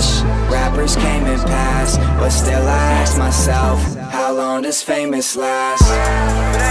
flash. Rappers came and passed, but still I ask myself, how long does famous last?